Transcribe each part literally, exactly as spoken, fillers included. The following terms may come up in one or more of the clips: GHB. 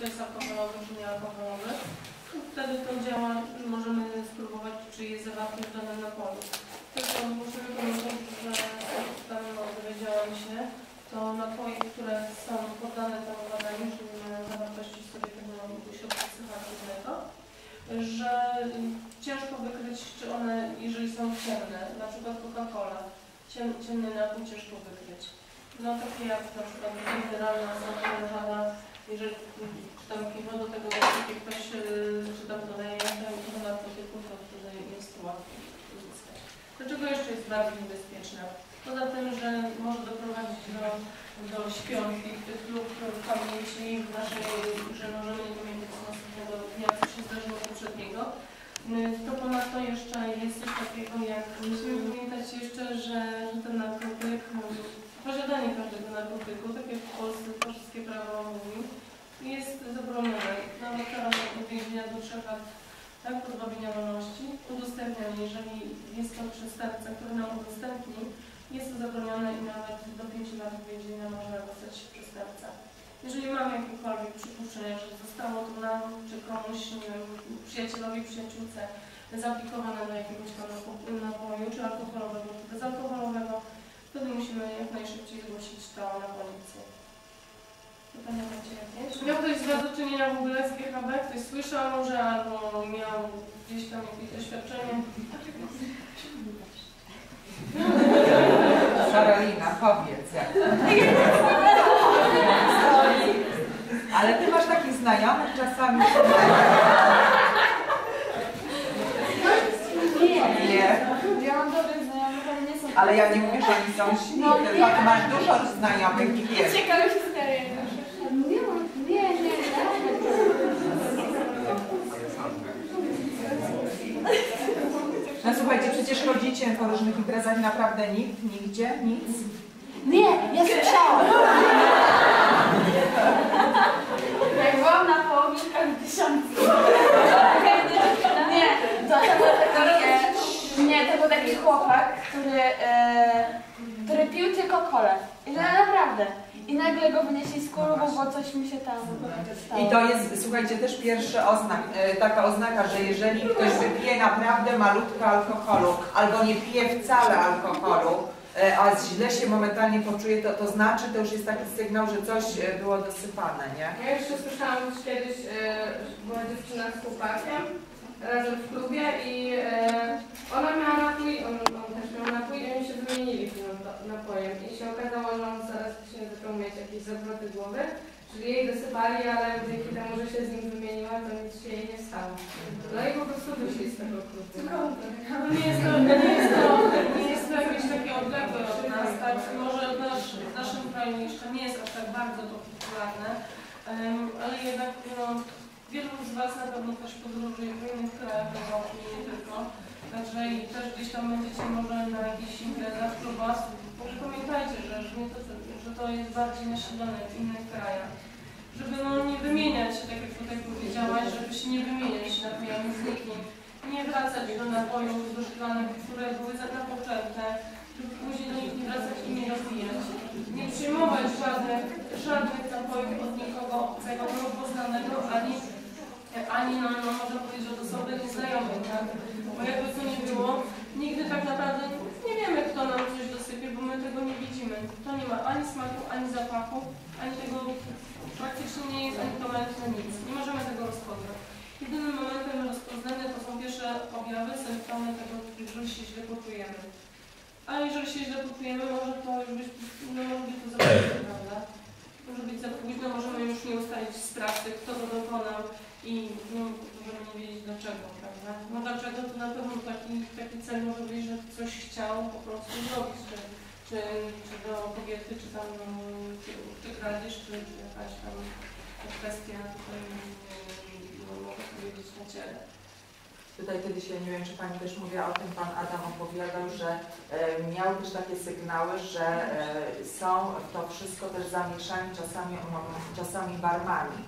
to jest alkoholowy, czy niealkoholowy. Wtedy to działa, możemy spróbować, czy jest zawarty w danym napoju. Tylko musimy pamiętać, że w danym dowiedziałam się, to napoje, które są poddane temu badaniu, czyli zawartości sobie tego środka psychoaktywnego, że ciężko wykryć, czy one, jeżeli są ciemne, na przykład Coca-Cola, ciem, ciemny napój ciężko wykryć. No takie jak na przykład mineralna soda mężana, jeżeli czy tam piwo do tego jak ktoś czy tam dodaje do narkotyków, to wtedy jest łatwiej uzyskać. Dlaczego jeszcze jest bardziej niebezpieczne? Poza tym, że może doprowadzić do, do śpiączki tych lub w pamięci w naszej, że możemy nie pamiętać z następnego dnia, co się zdarzyło poprzedniego. To ponadto jeszcze jest coś takiego, jak musimy pamiętać jeszcze, że ten narkotyk, posiadanie każdego narkotyku, tak jak w Polsce polskie prawo mówi, jest zabronione. Nawet teraz od więzienia do trzech lat tak, pozbawienia wolności, udostępnianie, jeżeli jest to przestępca, który nam udostępni, jest to zabronione i nawet do pięciu lat więzienia można dostać przestępca. Jeżeli mamy jakiekolwiek przypuszczenie, że zostało to nam czy komuś, nie wiem, przyjacielowi, przyjaciółce zaaplikowane do jakiegoś tam napoju, czy alkoholowego, czy bezalkoholowego, wtedy musimy jak najszybciej zgłosić to na policję. Pytania macie jakieś? Miał ktoś do czynienia w ogóle z G H B? Ktoś słyszał może, albo miał gdzieś tam jakieś doświadczenie? Karolina, powiedz jak. Ale ty masz takich znajomych czasami. Nie, nie. Ja mam dobrych znajomych, ale nie są. Ale ja nie mówię, że oni są śni. No, tak, masz dużo znajomych i wiesz. Ciekawe historie. Nie mam, nie, nie, nie. No słuchajcie, przecież chodzicie po różnych imprezach i naprawdę nikt, nigdzie, nic? Nie, ja słyszałam. Jak byłam na połowiczkach tysiąca. Nie, to, to, nie, to był taki chłopak, który, e, który pił tylko kolę. I to naprawdę. I nagle go wynieśli z klubu, bo coś mi się tam stało. I to jest, słuchajcie, też pierwszy oznak, taka oznaka, że jeżeli ktoś wypije naprawdę malutko alkoholu, albo nie pije wcale alkoholu, a źle się momentalnie poczuje, to, to znaczy, to już jest taki sygnał, że coś było dosypane, nie? Ja jeszcze słyszałam kiedyś, była dziewczyna z chłopakiem, razem w klubie i ona miała napój, on, on też miał napój i oni się wymienili tym napojem i się okazało, że on zaraz się zaczął mieć jakieś zawroty głowy, czyli jej dosypali, ale dzięki temu, że się z nim wymieniła, to nic się jej nie stało. No i po prostu wyszli z tego klubu. No nie jest to, nie jest to, nie jest to jakieś takie odległe od nas, tak? Może nasz, w naszym kraju jeszcze nie jest aż tak bardzo to popularne, ale jednak no, wielu z Was na pewno też podróżuje w innych krajach Europy i nie tylko. Także i też gdzieś tam będziecie może na jakichś imprezach, klubach. Może pamiętajcie, że, że to jest bardziej nasilone w innych krajach. Żeby no, nie wymieniać się, tak jak tutaj powiedziałaś, żeby się nie wymieniać napojami z nikim. Nie wracać do napojów do szklanek, które były zapoczęte, żeby później do nich nie wracać i nie rozwijać. Nie przyjmować żadnych, żadnych napojów od nikogo obcego, poznanego, ani ani no, no, można powiedzieć od osoby nieznajomych, tak? Bo jakby to nie było, nigdy tak naprawdę nie wiemy, kto nam coś dosypie, bo my tego nie widzimy. To nie ma ani smaku, ani zapachu, ani tego praktycznie nie jest, ani toaletne, nic. Nie możemy tego rozpoznać. Jedynym momentem rozpoznania to są pierwsze objawy, symptomy tego, że się źle poczujemy. A jeżeli się źle poczujemy, może to już być, no, może być to za późno, prawda? Może być za późno, możemy już nie ustalić sprawcy, kto to dokonał. I no, możemy nie wiedzieć dlaczego, prawda? No dlaczego to na pewno taki, taki cel może być, że coś chciał po prostu zrobić, czy, czy, czy do kobiety, czy tam czy, czy kradzież, czy jakaś tam kwestia tutaj, no, mogę powiedzieć, na ciele. Tutaj kiedyś, ja nie wiem, czy Pani też mówiła o tym, Pan Adam opowiadał, że e, miał też takie sygnały, że e, są w to wszystko też zamieszani czasami, czasami barmani.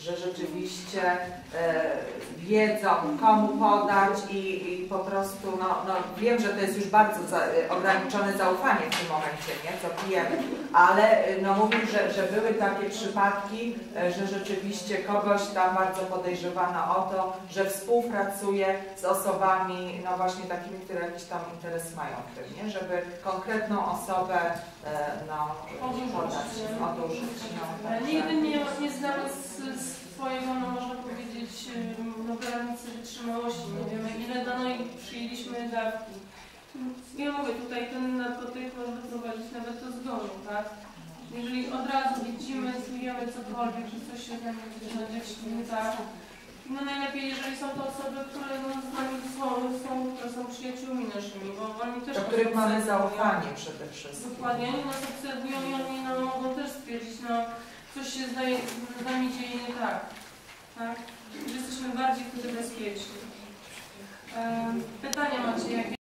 że rzeczywiście e, wiedzą, komu podać i, i po prostu, no, no wiem, że to jest już bardzo za, e, ograniczone zaufanie w tym momencie, nie, co pijemy, ale no mówił, że, że były takie przypadki, e, że rzeczywiście kogoś tam bardzo podejrzewano o to, że współpracuje z osobami, no właśnie takimi, które jakiś tam interes mają w tym, nie, żeby konkretną osobę e, no, podać, odurzyć. No, tak, nigdy nie, nie znamy z, z swojego, no można powiedzieć, no, granicy wytrzymałości. Nie wiemy, ile dano i przyjęliśmy dawki. Ja mówię, tutaj ten narkotyk może prowadzić nawet do zgonu, tak? Jeżeli od razu widzimy, czujemy cokolwiek, że coś się tam będzie w śmiecach, no najlepiej, jeżeli są to osoby, które no, z nami są, są, które są przyjaciółmi naszymi, bo oni też... Do których mamy zaufanie przede wszystkim. Dokładnie, oni nas obserwują i oni no, mogą też stwierdzić, no, coś się zdaje, z nami dzieje nie tak, tak? Że jesteśmy bardziej wtedy bezpieczni. E, pytania macie jakieś?